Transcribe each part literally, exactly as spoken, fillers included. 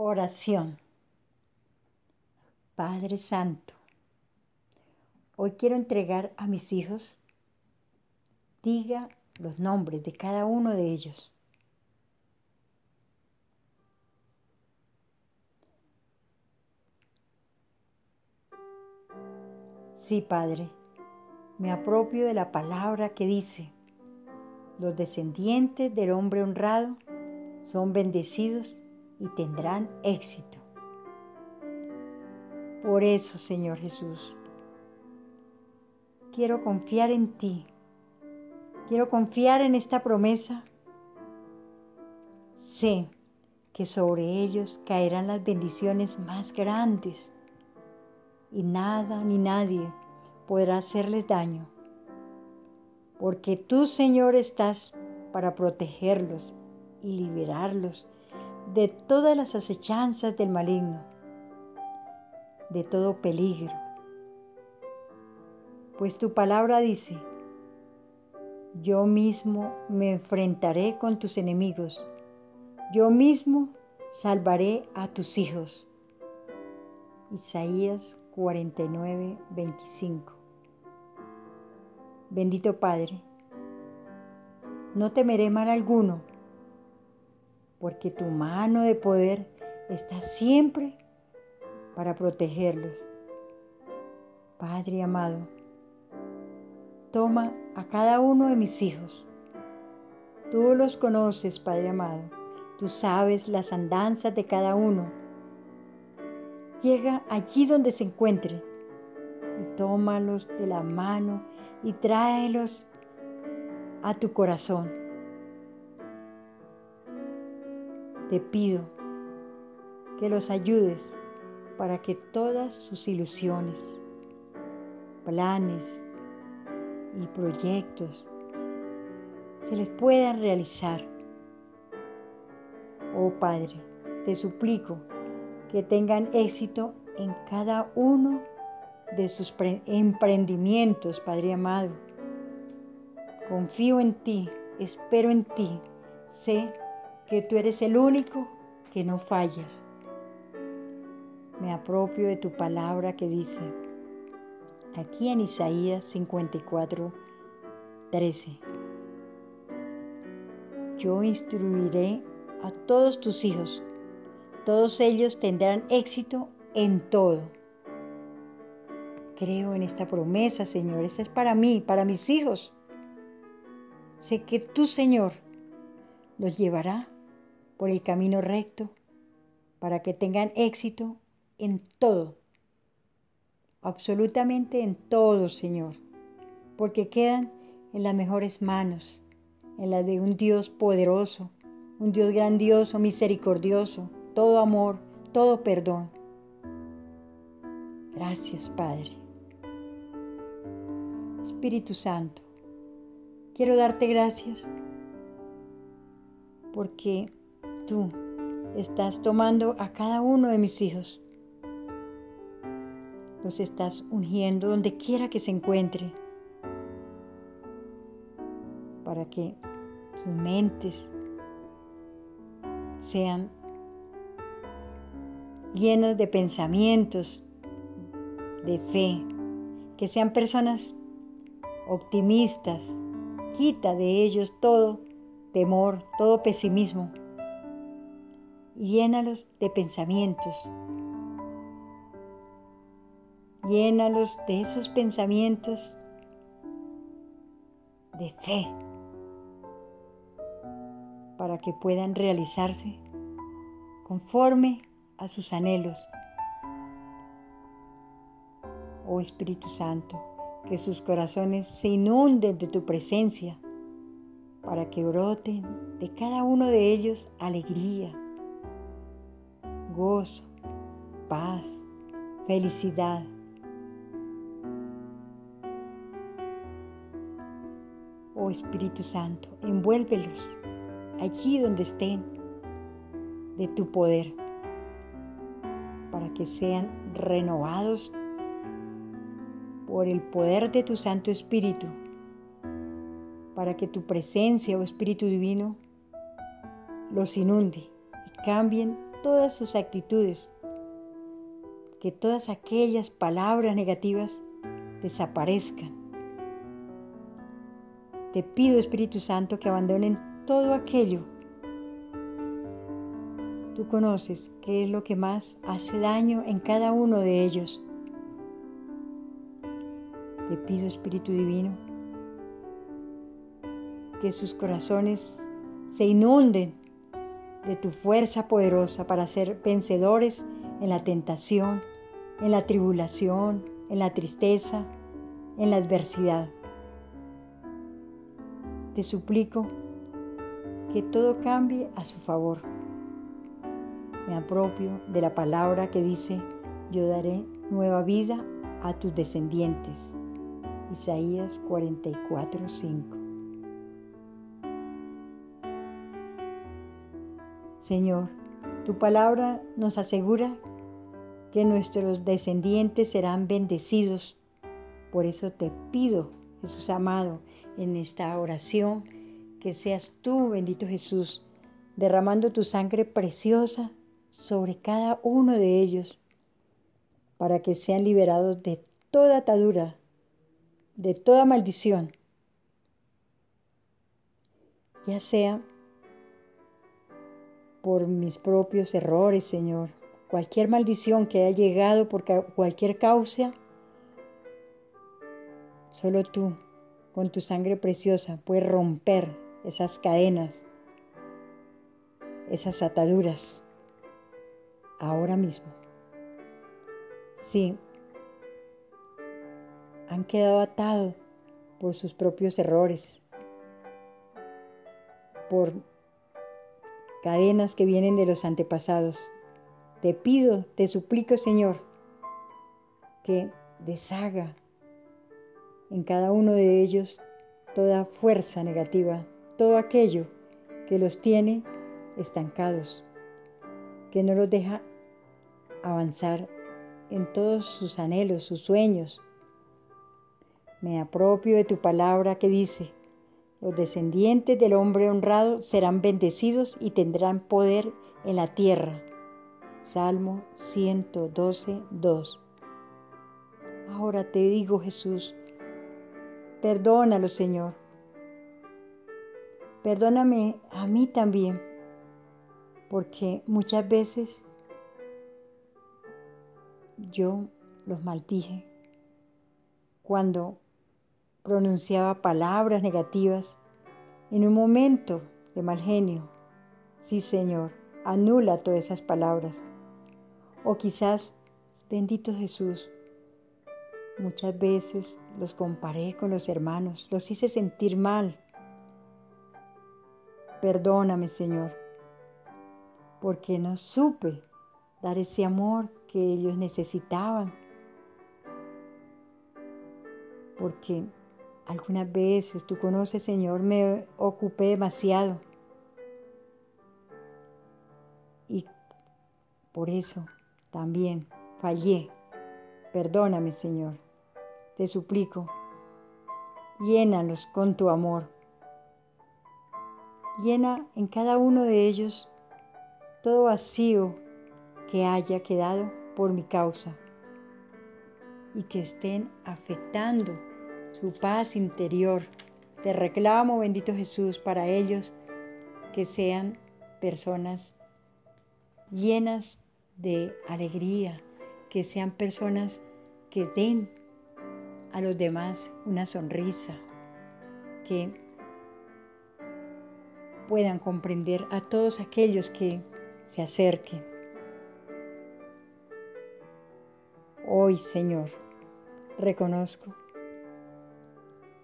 Oración. Padre Santo, hoy quiero entregar a mis hijos, diga los nombres de cada uno de ellos. Sí, Padre, me apropio de la palabra que dice: los descendientes del hombre honrado son bendecidos y tendrán éxito. Por eso, Señor Jesús, quiero confiar en ti. Quiero confiar en esta promesa. Sé que sobre ellos caerán las bendiciones más grandes y nada ni nadie podrá hacerles daño, porque tú, Señor, estás para protegerlos y liberarlos de todas las acechanzas del maligno, de todo peligro. Pues tu palabra dice: yo mismo me enfrentaré con tus enemigos, yo mismo salvaré a tus hijos. Isaías cuarenta y nueve, veinticinco. Bendito Padre, no temeré mal alguno, porque tu mano de poder está siempre para protegerlos. Padre amado, toma a cada uno de mis hijos. Tú los conoces, Padre amado. Tú sabes las andanzas de cada uno. Llega allí donde se encuentre y tómalos de la mano y tráelos a tu corazón. Te pido que los ayudes para que todas sus ilusiones, planes y proyectos se les puedan realizar. Oh Padre, te suplico que tengan éxito en cada uno de sus emprendimientos, Padre amado. Confío en ti, espero en ti, sé que tú eres el único que no fallas. Me apropio de tu palabra que dice, aquí en Isaías cincuenta y cuatro, trece: yo instruiré a todos tus hijos, todos ellos tendrán éxito en todo. Creo en esta promesa, Señor. Esta es para mí, para mis hijos. Sé que tú, Señor, los llevará por el camino recto para que tengan éxito en todo. Absolutamente en todo, Señor. Porque quedan en las mejores manos, en las de un Dios poderoso, un Dios grandioso, misericordioso, todo amor, todo perdón. Gracias, Padre. Espíritu Santo, quiero darte gracias porque tú estás tomando a cada uno de mis hijos. Los estás ungiendo donde quiera que se encuentre para que sus mentes sean llenos de pensamientos, de fe, que sean personas optimistas. Quita de ellos todo temor, todo pesimismo. Llénalos de pensamientos. Llénalos de esos pensamientos de fe para que puedan realizarse conforme a sus anhelos. Oh Espíritu Santo, que sus corazones se inunden de tu presencia para que broten de cada uno de ellos alegría, gozo, paz, felicidad. Oh Espíritu Santo, envuélvelos allí donde estén de tu poder, para que sean renovados por el poder de tu Santo Espíritu, para que tu presencia, oh Espíritu Divino, los inunde y cambien todas sus actitudes, que todas aquellas palabras negativas desaparezcan. Te pido, Espíritu Santo, que abandonen todo aquello. Tú conoces qué es lo que más hace daño en cada uno de ellos. Te pido, Espíritu Divino, que sus corazones se inunden de tu fuerza poderosa para ser vencedores en la tentación, en la tribulación, en la tristeza, en la adversidad. Te suplico que todo cambie a su favor. Me apropio de la palabra que dice: yo daré nueva vida a tus descendientes. Isaías cuarenta y cuatro, cinco. Señor, tu palabra nos asegura que nuestros descendientes serán bendecidos. Por eso te pido, Jesús amado, en esta oración, que seas tú, bendito Jesús, derramando tu sangre preciosa sobre cada uno de ellos, para que sean liberados de toda atadura, de toda maldición, ya sea por mis propios errores, Señor, cualquier maldición que haya llegado por cualquier causa. Solo tú, con tu sangre preciosa, puedes romper esas cadenas, esas ataduras, ahora mismo. Sí, han quedado atados por sus propios errores, por cadenas que vienen de los antepasados. Te pido, te suplico, Señor, que deshaga en cada uno de ellos toda fuerza negativa, todo aquello que los tiene estancados, que no los deja avanzar en todos sus anhelos, sus sueños. Me apropio de tu palabra que dice: los descendientes del hombre honrado serán bendecidos y tendrán poder en la tierra. Salmo ciento doce, dos. Ahora te digo, Jesús, perdónalo, Señor. Perdóname a mí también, porque muchas veces yo los maldije cuando pronunciaba palabras negativas en un momento de mal genio. Sí, Señor, anula todas esas palabras. O quizás, bendito Jesús, muchas veces los comparé con los hermanos, los hice sentir mal. Perdóname, Señor, porque no supe dar ese amor que ellos necesitaban. Porque algunas veces, tú conoces, Señor, me ocupé demasiado. Y por eso también fallé. Perdóname, Señor. Te suplico, llénalos con tu amor. Llena en cada uno de ellos todo vacío que haya quedado por mi causa y que estén afectando su paz interior. Te reclamo, bendito Jesús, para ellos que sean personas llenas de alegría, que sean personas que den a los demás una sonrisa, que puedan comprender a todos aquellos que se acerquen. Hoy, Señor, reconozco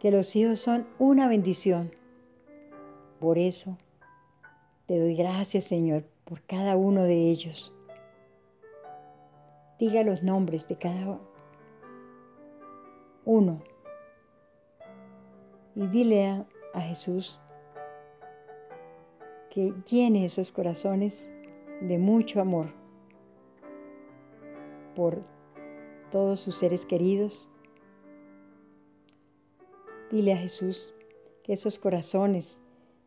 que los hijos son una bendición. Por eso te doy gracias, Señor, por cada uno de ellos. Diga los nombres de cada uno y dile a, a Jesús que llene esos corazones de mucho amor por todos sus seres queridos. Dile a Jesús que esos corazones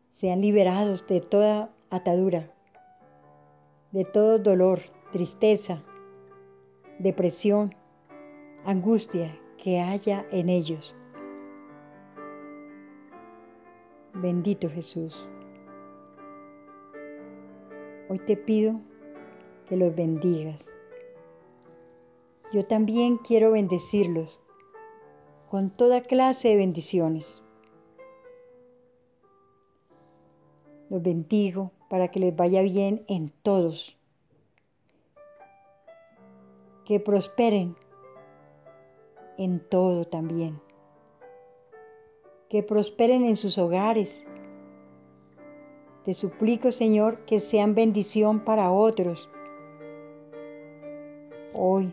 sean liberados de toda atadura, de todo dolor, tristeza, depresión, angustia que haya en ellos. Bendito Jesús, hoy te pido que los bendigas. Yo también quiero bendecirlos con toda clase de bendiciones. Los bendigo para que les vaya bien en todos. Que prosperen en todo también. Que prosperen en sus hogares. Te suplico, Señor, que sean bendición para otros. Hoy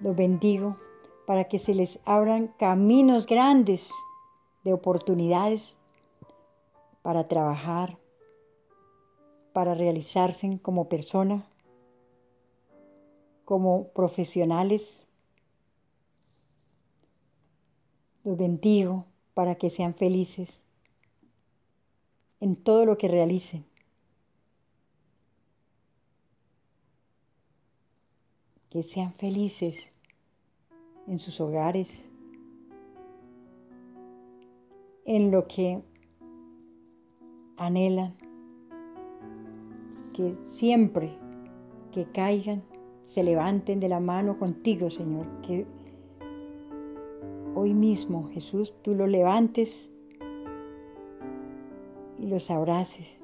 los bendigo para que se les abran caminos grandes de oportunidades para trabajar, para realizarse como persona, como profesionales. Los bendigo para que sean felices en todo lo que realicen. Que sean felices en sus hogares, en lo que anhelan, que siempre que caigan se levanten de la mano contigo, Señor, que hoy mismo, Jesús, tú los levantes y los abraces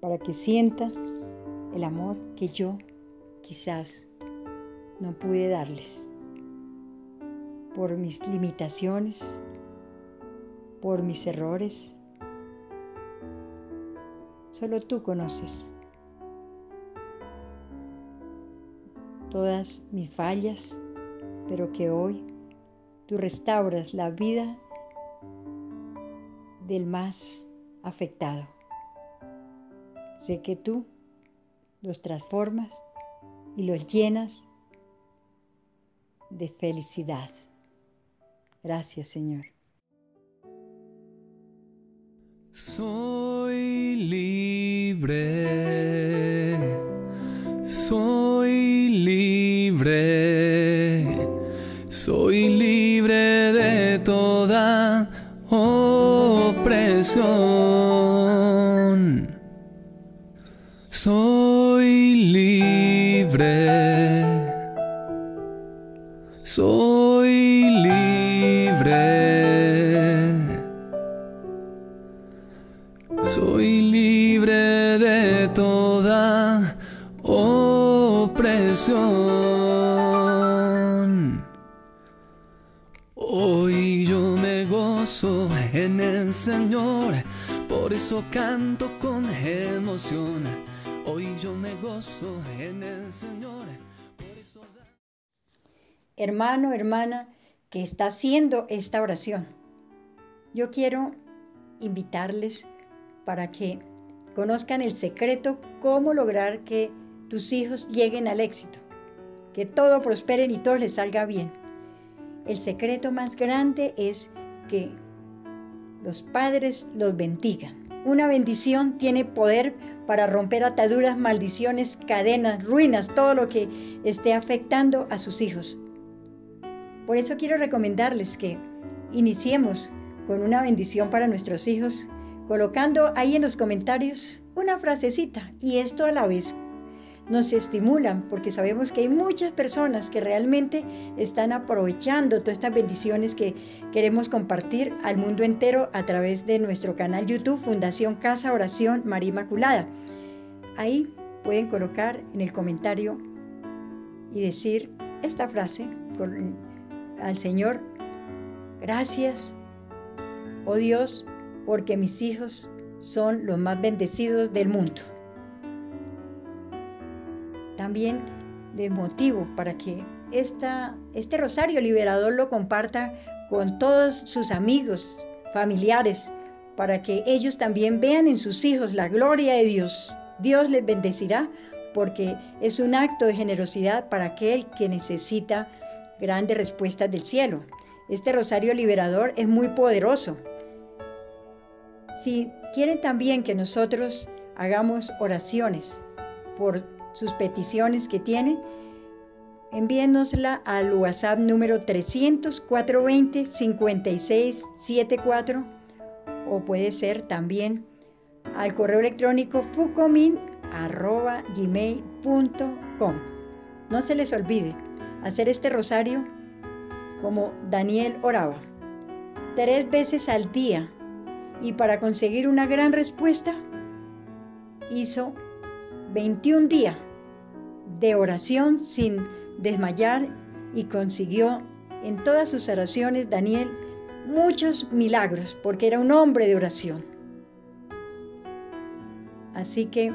para que sientan el amor que yo quizás no pude darles por mis limitaciones, por mis errores. Solo tú conoces todas mis fallas, pero que hoy tú restauras la vida del más afectado. Sé que tú los transformas y los llenas de felicidad. Gracias, Señor. Soy libre, soy libre, soy libre de toda opresión. Soy libre, soy libre, soy libre de toda opresión. Hoy yo me gozo en el Señor, por eso canto con emoción. Hoy yo me gozo en el Señor. Hermano, hermana, que está haciendo esta oración, yo quiero invitarles para que conozcan el secreto, cómo lograr que tus hijos lleguen al éxito, que todo prosperen y todo les salga bien. El secreto más grande es que los padres los bendigan. Una bendición tiene poder para romper ataduras, maldiciones, cadenas, ruinas, todo lo que esté afectando a sus hijos. Por eso quiero recomendarles que iniciemos con una bendición para nuestros hijos, colocando ahí en los comentarios una frasecita, y esto a la vez nos estimulan, porque sabemos que hay muchas personas que realmente están aprovechando todas estas bendiciones que queremos compartir al mundo entero a través de nuestro canal YouTube Fundación Casa Oración María Inmaculada. Ahí pueden colocar en el comentario y decir esta frase con al Señor: gracias, oh Dios, porque mis hijos son los más bendecidos del mundo. También de motivo para que esta, este rosario liberador lo comparta con todos sus amigos, familiares, para que ellos también vean en sus hijos la gloria de Dios. Dios les bendecirá porque es un acto de generosidad para aquel que necesita grandes respuestas del cielo. Este rosario liberador es muy poderoso. Si quieren también que nosotros hagamos oraciones por sus peticiones que tienen, envíenosla al WhatsApp número trescientos, cuatrocientos veinte, cincuenta y seis setenta y cuatro o puede ser también al correo electrónico fucomin arroba gmail punto com. No se les olvide hacer este rosario como Daniel oraba, tres veces al día, y para conseguir una gran respuesta hizo veintiún días de oración sin desmayar y consiguió en todas sus oraciones Daniel muchos milagros porque era un hombre de oración. Así que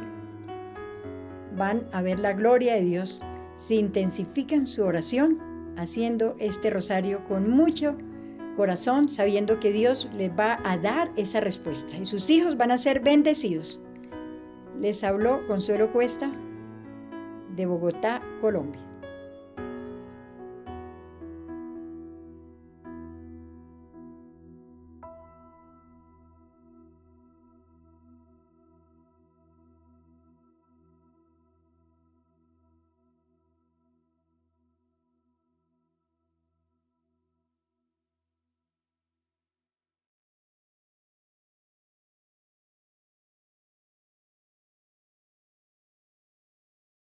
van a ver la gloria de Dios si intensifican su oración haciendo este rosario con mucho corazón, sabiendo que Dios les va a dar esa respuesta y sus hijos van a ser bendecidos. Les habló Consuelo Cuesta de Bogotá, Colombia.